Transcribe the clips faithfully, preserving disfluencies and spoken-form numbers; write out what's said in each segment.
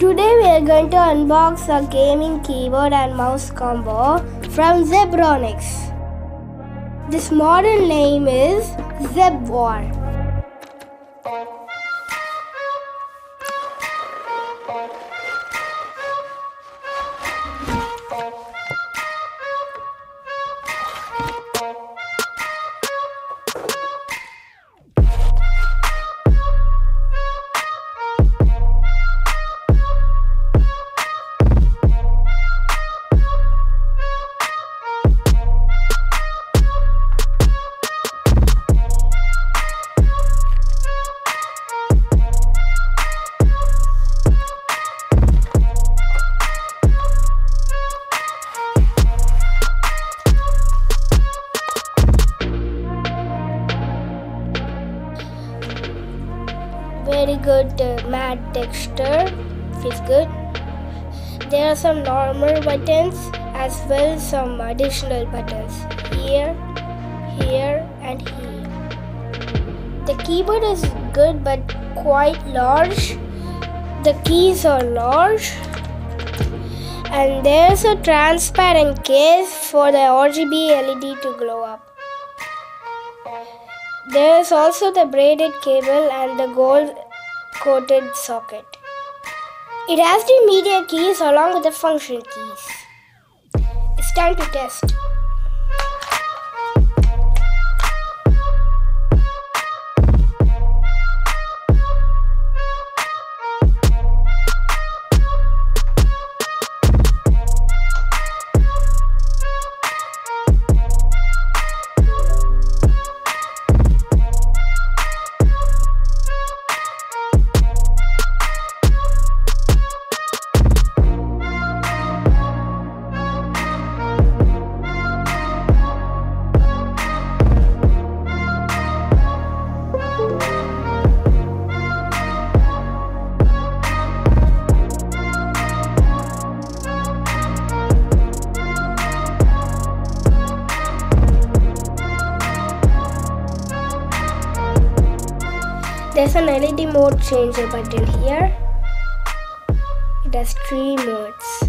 Today we are going to unbox a gaming keyboard and mouse combo from Zebronics. This model name is Zeb War. Very good uh, matte texture, feels good. There are some normal buttons as well some additional buttons here, here and here. The keyboard is good but quite large. The keys are large. And there's a transparent case for the R G B L E D to glow up. There is also the braided cable and the gold coated socket. It has the media keys along with the function keys. It's time to test. There's an L E D mode changer button here. It has three modes.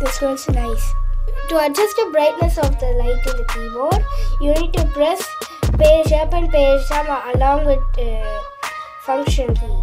This one's nice. To adjust the brightness of the light in the keyboard, you need to press page up and page down along with uh, function key.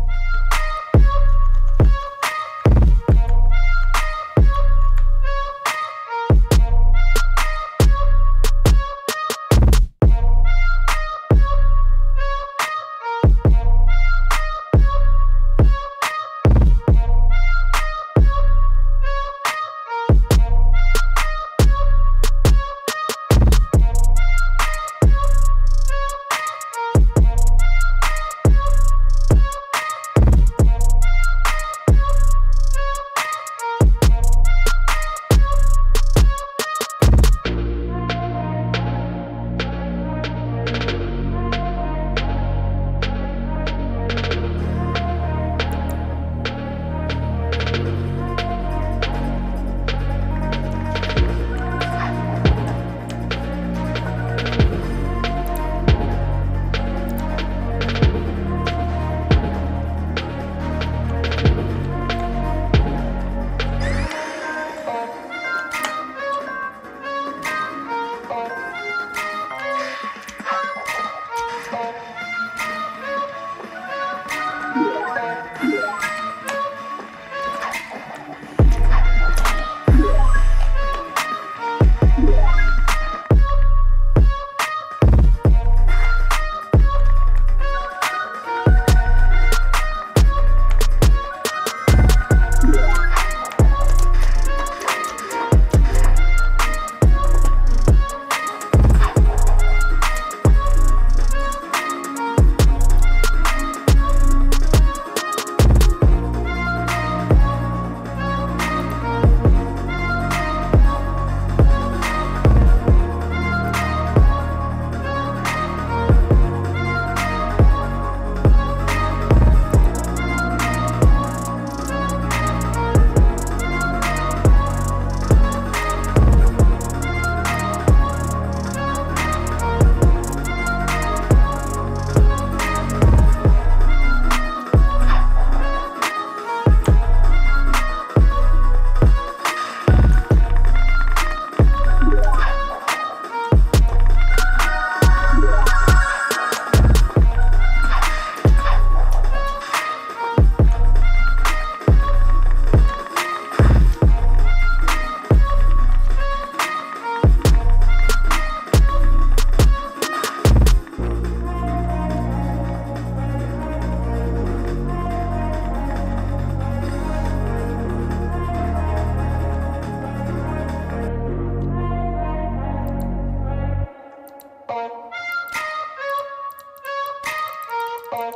Hit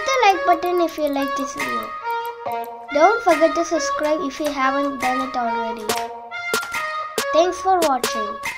the like button if you like this video. Don't forget to subscribe if you haven't done it already. Thanks for watching.